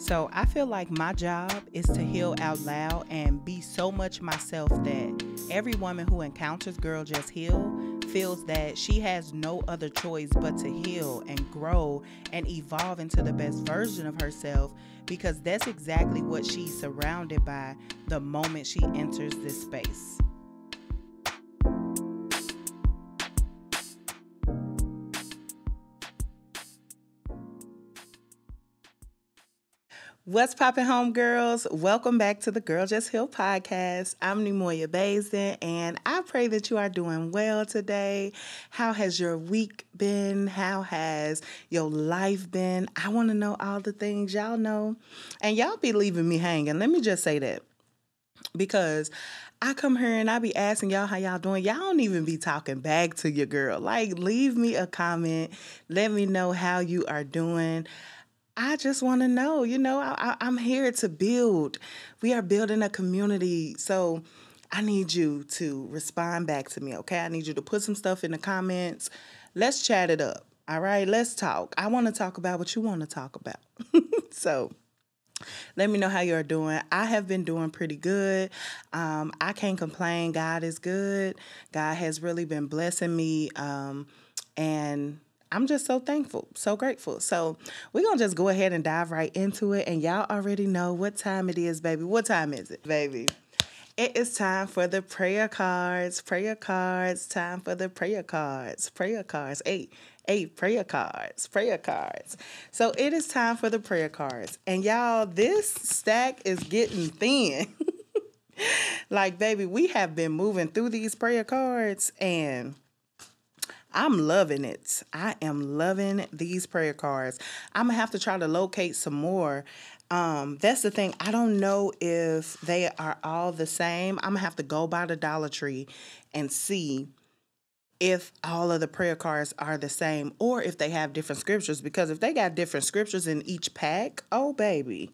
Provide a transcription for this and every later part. So I feel like my job is to heal out loud and be so much myself that every woman who encounters Girl Just Heal feels that she has no other choice but to heal and grow and evolve into the best version of herself, because that's exactly what she's surrounded by the moment she enters this space. What's poppin', homegirls? Welcome back to the Girl Just Heal podcast. I'm Neimoya Basden, and I pray that you are doing well today. How has your week been? How has your life been? I want to know all the things y'all know, and y'all be leaving me hanging. Let me just say that, because I come here and I be asking y'all how y'all doing. Y'all don't even be talking back to your girl. Like, leave me a comment. Let me know how you are doing. I just want to know, you know, I'm here to build. We are building a community. So I need you to respond back to me, okay? I need you to put some stuff in the comments. Let's chat it up, all right? Let's talk. I want to talk about what you want to talk about. So let me know how you're doing. I have been doing pretty good. I can't complain. God is good. God has really been blessing me, and I'm just so thankful, so grateful. So we're going to just go ahead and dive right into it. And y'all already know what time it is, baby. What time is it, baby? It is time for the prayer cards, time for the prayer cards, eight prayer cards. So it is time for the prayer cards. And y'all, this stack is getting thin. Like, baby, we have been moving through these prayer cards, and I'm loving it. I am loving these prayer cards. I'm going to have to try to locate some more. That's the thing. I don't know if they are all the same. I'm going to have to go by the Dollar Tree and see if all of the prayer cards are the same, or if they have different scriptures, because if they got different scriptures in each pack, oh, baby,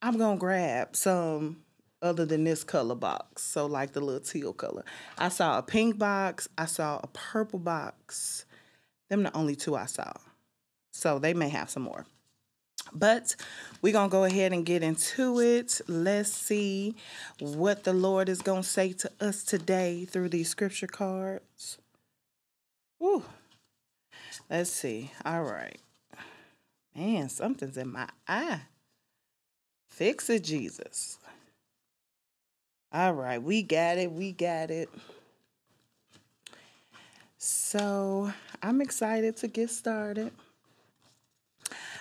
I'm going to grab some other than this color box. So like the little teal color. I saw a pink box. I saw a purple box. Them the only two I saw. So they may have some more. But we're going to go ahead and get into it. Let's see what the Lord is going to say to us today through these scripture cards. Woo. Let's see. All right. Man, something's in my eye. Fix it, Jesus. All right, we got it. So I'm excited to get started.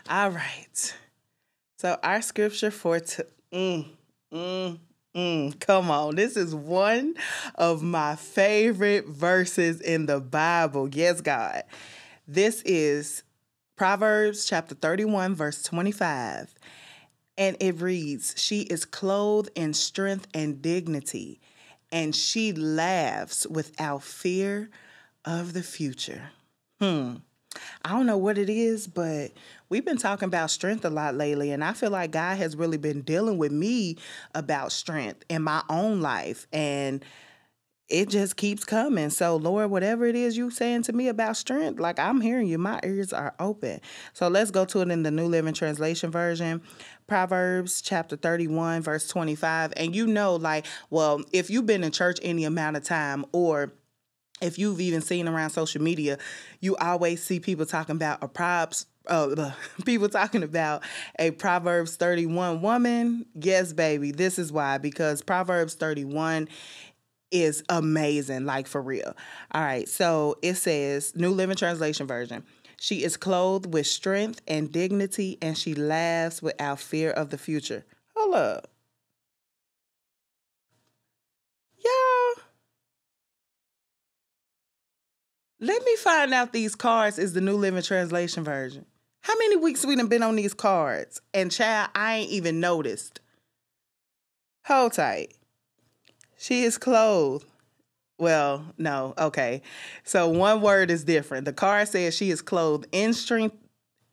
All right. So our scripture for come on. This is one of my favorite verses in the Bible. Yes, God. This is Proverbs chapter 31, verse 25. And it reads, "She is clothed in strength and dignity, and she laughs without fear of the future." I don't know what it is, but we've been talking about strength a lot lately, and I feel like God has really been dealing with me about strength in my own life, and it just keeps coming. So, Lord, whatever it is you saying to me about strength, like, I'm hearing you. My ears are open. So let's go to it in the New Living Translation version. Proverbs chapter 31, verse 25. And you know, like, well, if you've been in church any amount of time, or if you've even seen around social media, you always see people talking about a Proverbs 31 woman. Yes, baby. This is why, because Proverbs 31 is amazing, like, for real. All right, so it says, New Living Translation version, "She is clothed with strength and dignity, and she laughs without fear of the future." Hold up. Y'all, let me find out these cards is the New Living Translation version. How many weeks we done been on these cards? And child, I ain't even noticed. Hold tight. She is clothed. Well, no. Okay. So one word is different. The card says she is clothed in strength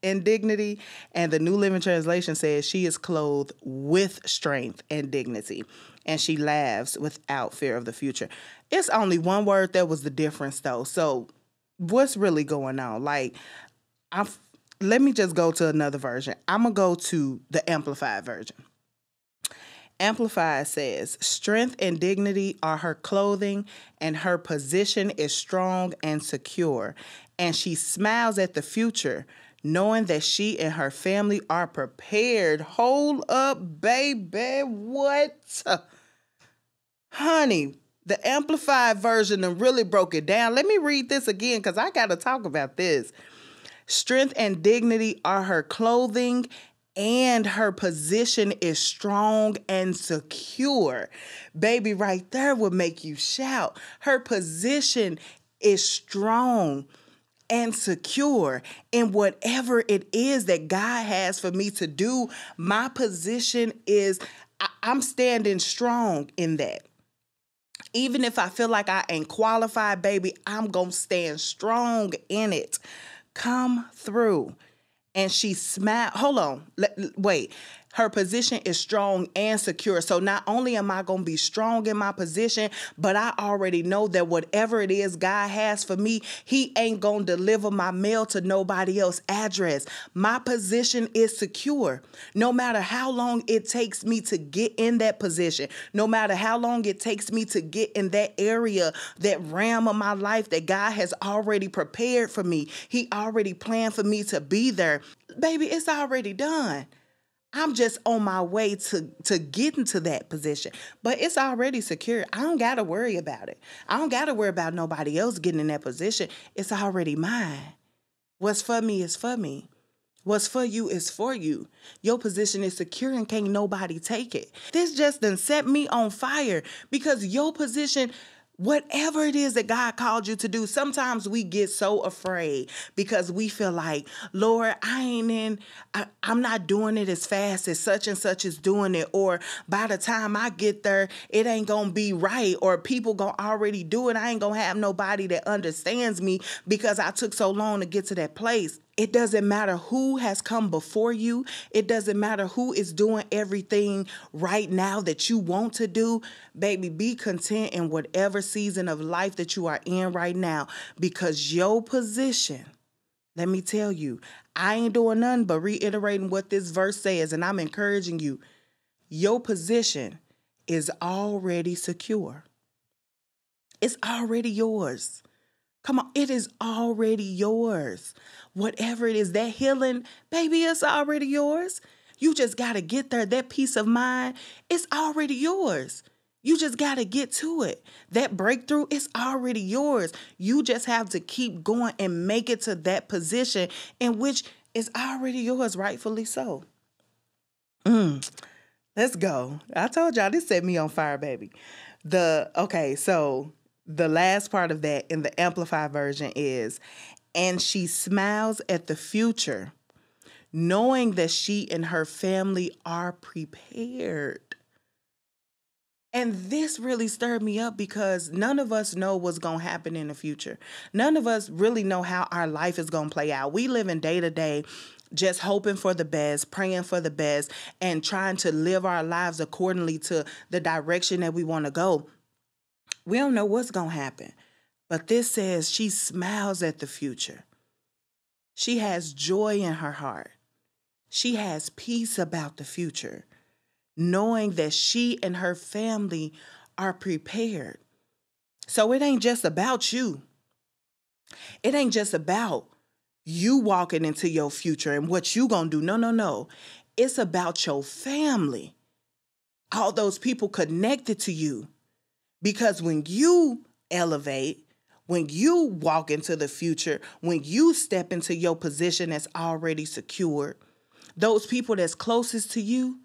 and dignity, and the New Living Translation says she is clothed with strength and dignity, and she laughs without fear of the future. It's only one word that was the difference, though. So what's really going on? Like, let me just go to another version. I'm going to go to the Amplified version. Amplified says, strength and dignity are her clothing, and her position is strong and secure. And she smiles at the future, knowing that she and her family are prepared. Hold up, baby. What? Honey, the Amplified version really broke it down. Let me read this again, because I got to talk about this. Strength and dignity are her clothing, and her position is strong and secure. Baby, right there would make you shout. Her position is strong and secure in whatever it is that God has for me to do. My position is, I'm standing strong in that. Even if I feel like I ain't qualified, baby, I'm going to stand strong in it. Come through. And she smiled. Hold on. Wait. Her position is strong and secure. So not only am I going to be strong in my position, but I already know that whatever it is God has for me, he ain't going to deliver my mail to nobody else's address. My position is secure. No matter how long it takes me to get in that position, no matter how long it takes me to get in that area, that realm of my life that God has already prepared for me, he already planned for me to be there. Baby, it's already done. I'm just on my way to get into that position, but it's already secure. I don't got to worry about it. I don't got to worry about nobody else getting in that position. It's already mine. What's for me is for me. What's for you is for you. Your position is secure and can't nobody take it. This just done set me on fire, because your position, whatever it is that God called you to do, sometimes we get so afraid because we feel like, Lord, I'm not doing it as fast as such and such is doing it. Or by the time I get there, it ain't going to be right. Or people going to already do it. I ain't going to have nobody that understands me because I took so long to get to that place. It doesn't matter who has come before you. It doesn't matter who is doing everything right now that you want to do. Baby, be content in whatever season of life that you are in right now, because your position, let me tell you, I ain't doing nothing but reiterating what this verse says, and I'm encouraging you. Your position is already secure. It's already yours. Come on, it is already yours. Whatever it is, that healing, baby, it's already yours. You just got to get there. That peace of mind, it's already yours. You just got to get to it. That breakthrough, it's already yours. You just have to keep going and make it to that position in which is already yours, rightfully so. Let's go. I told y'all this set me on fire, baby. Okay, so... The last part of that in the Amplified version is, and she smiles at the future, knowing that she and her family are prepared. And this really stirred me up, because none of us know what's going to happen in the future. None of us really know how our life is going to play out. We live in day-to-day, just hoping for the best, praying for the best, and trying to live our lives accordingly to the direction that we want to go. We don't know what's going to happen, but this says she smiles at the future. She has joy in her heart. She has peace about the future, knowing that she and her family are prepared. So it ain't just about you. It ain't just about you walking into your future and what you going to do. No, no, no. It's about your family, all those people connected to you. Because when you elevate, when you walk into the future, when you step into your position that's already secured, those people that's closest to you,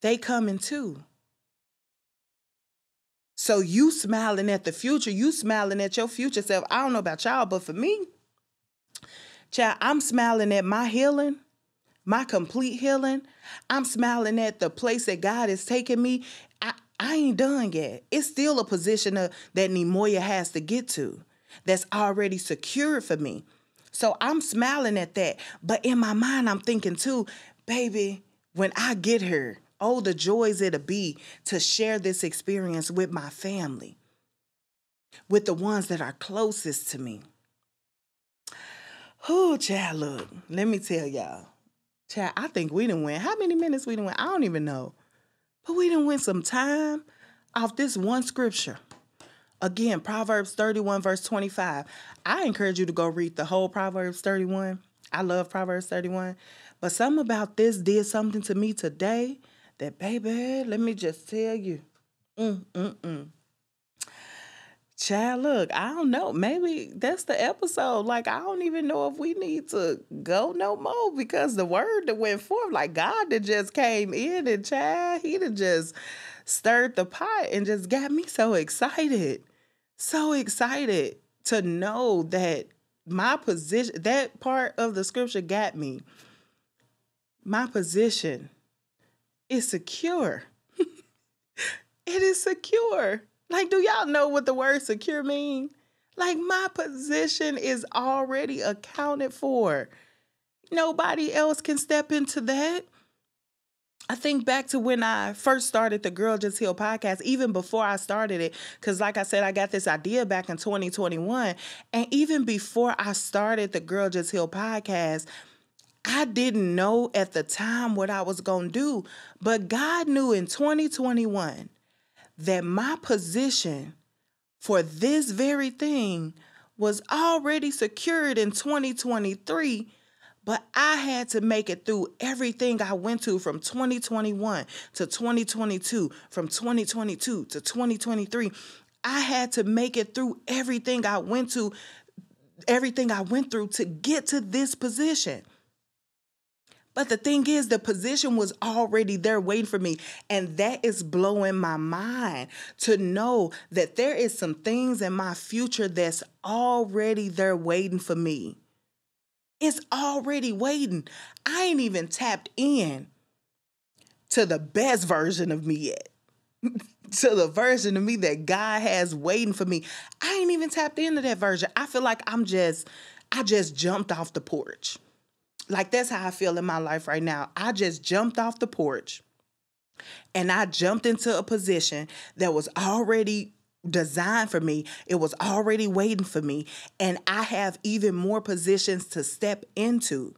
they coming too. So you smiling at the future, you smiling at your future self. I don't know about y'all, but for me, child, I'm smiling at my healing. My complete healing. I'm smiling at the place that God is taking me. I ain't done yet. It's still a position that Neimoya has to get to that's already secured for me. So I'm smiling at that. But in my mind, I'm thinking too, baby, when I get here, oh, the joys it'll be to share this experience with my family, with the ones that are closest to me. Oh, child, look, let me tell y'all. Child, I think we done went. How many minutes we done went? I don't even know. But we done went some time off this one scripture. Again, Proverbs 31, verse 25. I encourage you to go read the whole Proverbs 31. I love Proverbs 31. But something about this did something to me today that, baby, let me just tell you. Child, look, I don't know. Maybe that's the episode. Like, I don't even know if we need to go no more because the word that went forth, like God that just came in and child, he that just stirred the pot and just got me so excited. So excited to know that my position, that part of the scripture got me. My position is secure. It is secure. Like, do y'all know what the word secure mean? Like, my position is already accounted for. Nobody else can step into that. I think back to when I first started the Girl Just Heal podcast, even before I started it, because like I said, I got this idea back in 2021. And even before I started the Girl Just Heal podcast, I didn't know at the time what I was going to do. But God knew in 2021 that my position for this very thing was already secured in 2023, but I had to make it through everything I went to from 2021 to 2022, from 2022 to 2023. I had to make it through everything I went to, everything I went through to get to this position. But the thing is, the position was already there waiting for me. And that is blowing my mind to know that there is some things in my future that's already there waiting for me. It's already waiting. I ain't even tapped in to the best version of me yet. To the version of me that God has waiting for me. I ain't even tapped into that version. I feel like I just jumped off the porch. Like, that's how I feel in my life right now. I just jumped off the porch and I jumped into a position that was already designed for me. It was already waiting for me. And I have even more positions to step into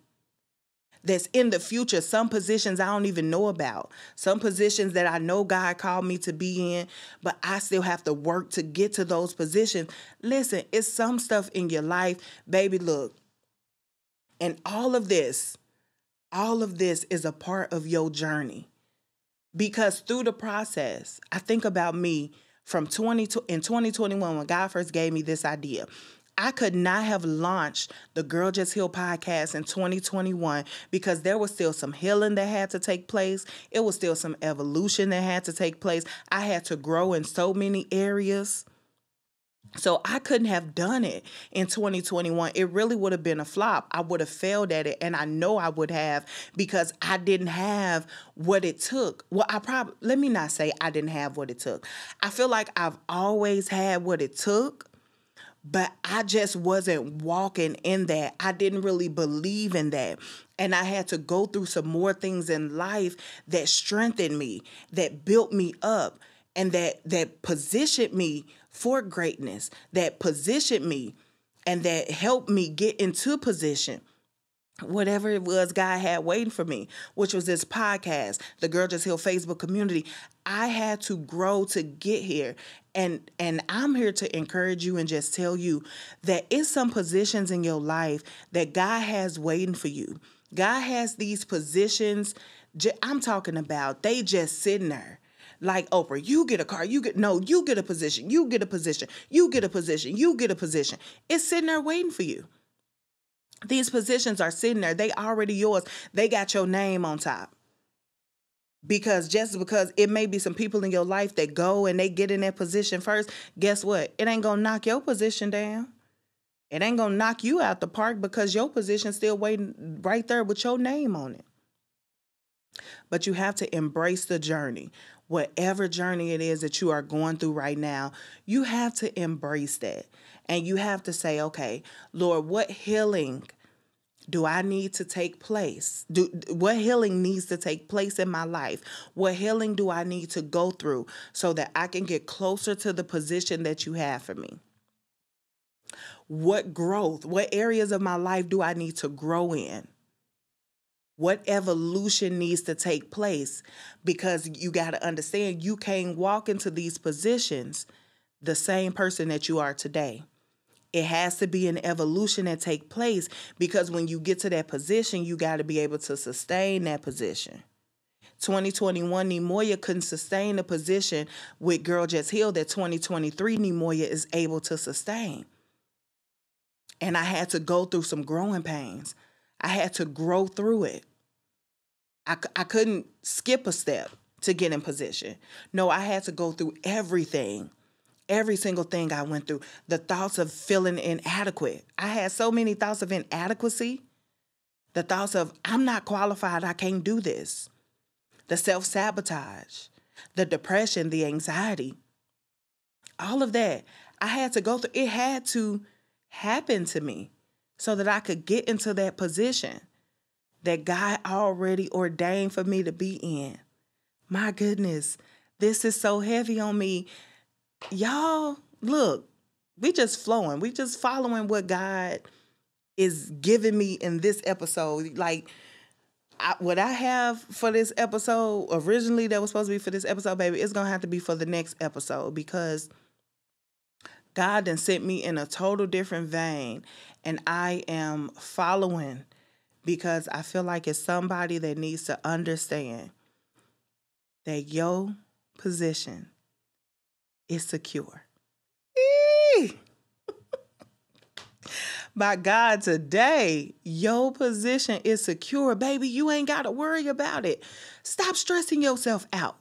that's in the future. Some positions I don't even know about. Some positions that I know God called me to be in, but I still have to work to get to those positions. Listen, it's some stuff in your life, baby, look. And all of this is a part of your journey, because through the process, I think about me from 2021, when God first gave me this idea. I could not have launched the Girl Just Heal podcast in 2021 because there was still some healing that had to take place. It was still some evolution that had to take place. I had to grow in so many areas. So I couldn't have done it in 2021. It really would have been a flop. I would have failed at it, and I know I would have, because I didn't have what it took. Well, let me not say I didn't have what it took. I feel like I've always had what it took, but I just wasn't walking in that. I didn't really believe in that. And I had to go through some more things in life that strengthened me, that built me up, and that positioned me for greatness, that positioned me and that helped me get into position, whatever it was God had waiting for me, which was this podcast, the Girl Just Heal Facebook community. I had to grow to get here. And I'm here to encourage you and just tell you that it's some positions in your life that God has waiting for you. God has these positions I'm talking about. They just sitting there. Like, Oprah, you get a car, you get a position, you get a position, you get a position, you get a position. It's sitting there waiting for you. These positions are sitting there. They already yours. They got your name on top. Because just because it may be some people in your life that go and they get in that position first, guess what? It ain't going to knock your position down. It ain't going to knock you out the park, because your position's still waiting right there with your name on it. But you have to embrace the journey. Whatever journey it is that you are going through right now, you have to embrace that. And you have to say, okay, Lord, what healing do I need to take place? What healing needs to take place in my life? What healing do I need to go through so that I can get closer to the position that you have for me? What growth, what areas of my life do I need to grow in? What evolution needs to take place? Because you got to understand, you can't walk into these positions the same person that you are today. It has to be an evolution that take place, because when you get to that position, you got to be able to sustain that position. 2021 Neimoya couldn't sustain the position with Girl Just Heal that 2023 Neimoya is able to sustain. And I had to go through some growing pains. I had to grow through it. I couldn't skip a step to get in position. No, I had to go through everything. Every single thing I went through. The thoughts of feeling inadequate. I had so many thoughts of inadequacy. The thoughts of, I'm not qualified, I can't do this. The self-sabotage, the depression, the anxiety, all of that. I had to go through, it had to happen to me so that I could get into that position that God already ordained for me to be in. My goodness, this is so heavy on me. Y'all, look, we just flowing. We just following what God is giving me in this episode. Like, what I have for this episode, originally that was supposed to be for this episode, baby, it's going to have to be for the next episode, because God done sent me in a total different vein, and I am following because I feel like it's somebody that needs to understand that your position is secure. Eee! By God, today, your position is secure. Baby, you ain't got to worry about it. Stop stressing yourself out.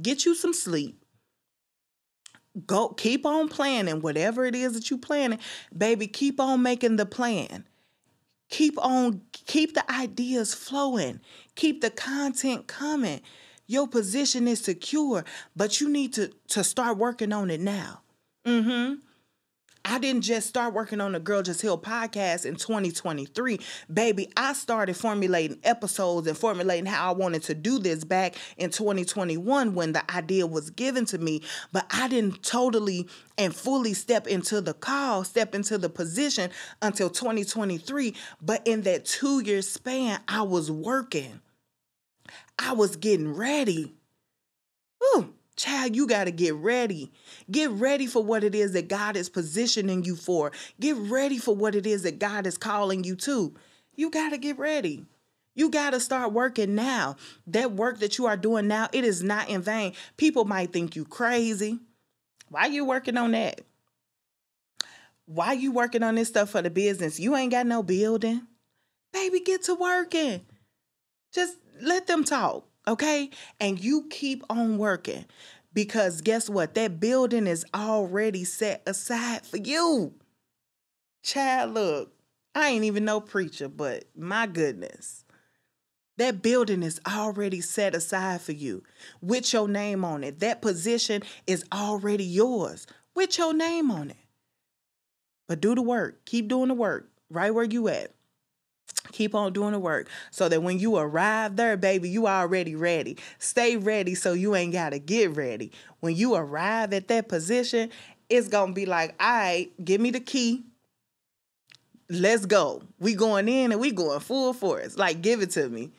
Get you some sleep. Go, keep on planning whatever it is that you planning. Baby, keep on making the plan. Keep the ideas flowing. Keep the content coming. Your position is secure, but you need to start working on it now. I didn't just start working on the Girl Just Heal podcast in 2023. Baby, I started formulating episodes and formulating how I wanted to do this back in 2021 when the idea was given to me. But I didn't totally and fully step into the position until 2023. But in that 2-year span, I was working. I was getting ready. Woo. Child, you got to get ready. Get ready for what it is that God is positioning you for. Get ready for what it is that God is calling you to. You got to get ready. You got to start working now. That work that you are doing now, it is not in vain. People might think you crazy. Why you working on that? Why you working on this stuff for the business? You ain't got no building. Baby, get to working. Just let them talk. Okay? And you keep on working, because guess what? That building is already set aside for you. Child, look, I ain't even no preacher, but my goodness, that building is already set aside for you with your name on it. That position is already yours with your name on it. But do the work. Keep doing the work right where you at. Keep on doing the work so that when you arrive there, baby, you already ready. Stay ready so you ain't got to get ready. When you arrive at that position, it's going to be like, all right, give me the key. Let's go. We going in and we going full force. Like, give it to me.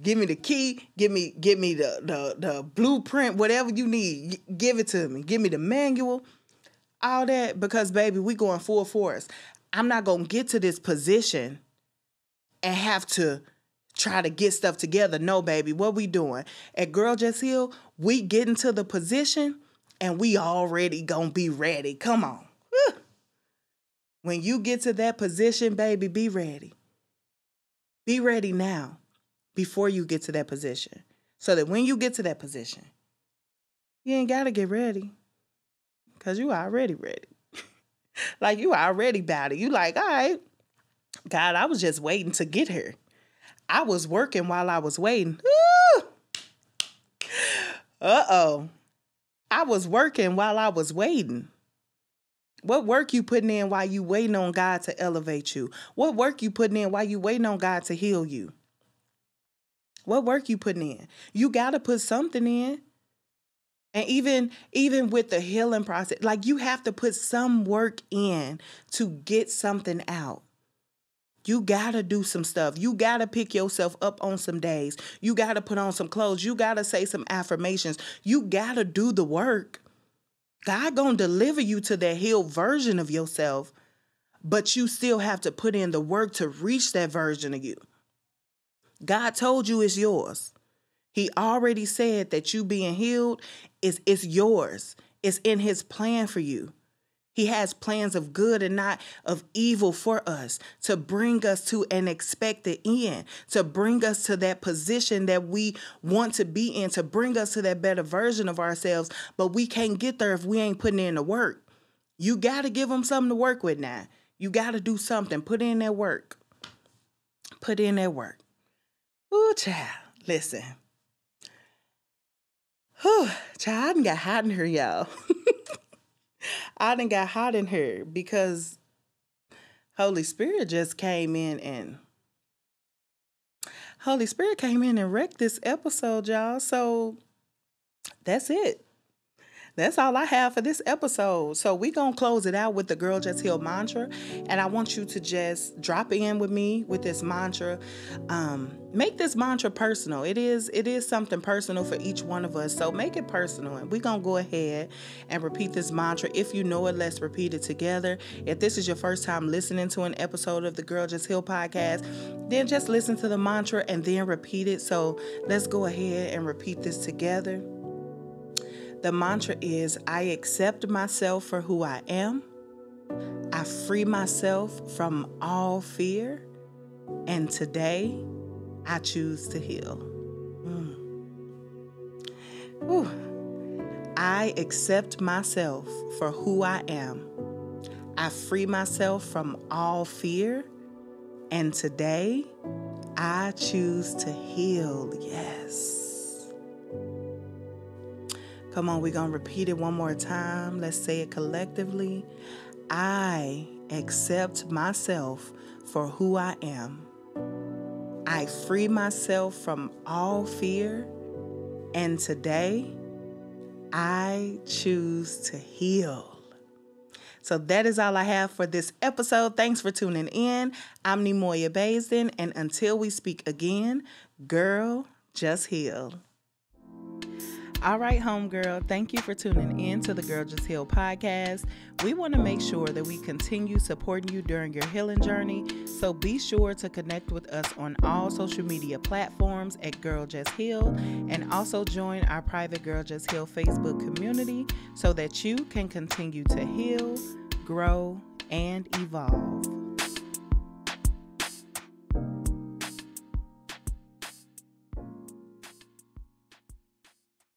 Give me the key. Give me the blueprint, whatever you need. Give it to me. Give me the manual, all that, because, baby, we going full force. I'm not going to get to this position and have to try to get stuff together. No, baby, what we doing? At Girl Just Heal, we get into the position and we already gonna be ready. Come on. Whew. When you get to that position, baby, be ready. Be ready now before you get to that position, so that when you get to that position, you ain't gotta get ready, because you already ready. Like, you already about it. You like, all right, God, I was just waiting to get here. I was working while I was waiting. Woo! Uh-oh. I was working while I was waiting. What work you putting in while you waiting on God to elevate you? What work you putting in while you waiting on God to heal you? What work you putting in? You got to put something in. And even with the healing process, like, you have to put some work in to get something out. You got to do some stuff. You got to pick yourself up on some days. You got to put on some clothes. You got to say some affirmations. You got to do the work. God going to deliver you to that healed version of yourself, but you still have to put in the work to reach that version of you. God told you it's yours. He already said that you being healed is yours. It's in his plan for you. He has plans of good and not of evil for us, to bring us to an expected end, to bring us to that position that we want to be in, to bring us to that better version of ourselves. But we can't get there if we ain't putting in the work. You got to give them something to work with now. You got to do something. Put in that work. Put in that work. Ooh, child, listen. Whew, child, I done got hot in her, y'all. I done got hot in here because Holy Spirit just came in and wrecked this episode, y'all. So that's it. That's all I have for this episode. So we're going to close it out with the Girl Just Heal mantra. And I want you to just drop in with me with this mantra. Make this mantra personal. It is something personal for each one of us. So make it personal. And we're going to go ahead and repeat this mantra. If you know it, let's repeat it together. If this is your first time listening to an episode of the Girl Just Heal podcast, then just listen to the mantra and then repeat it. So let's go ahead and repeat this together. The mantra is, I accept myself for who I am. I free myself from all fear. And today, I choose to heal. I accept myself for who I am. I free myself from all fear. And today, I choose to heal. Yes. Come on, we're going to repeat it one more time. Let's say it collectively. I accept myself for who I am. I free myself from all fear. And today, I choose to heal. So that is all I have for this episode. Thanks for tuning in. I'm Neimoya Basden. And until we speak again, girl, just heal. All right, homegirl, thank you for tuning in to the Girl Just Heal podcast. We want to make sure that we continue supporting you during your healing journey, so be sure to connect with us on all social media platforms at Girl Just Heal, and also join our private Girl Just Heal Facebook community so that you can continue to heal, grow, and evolve.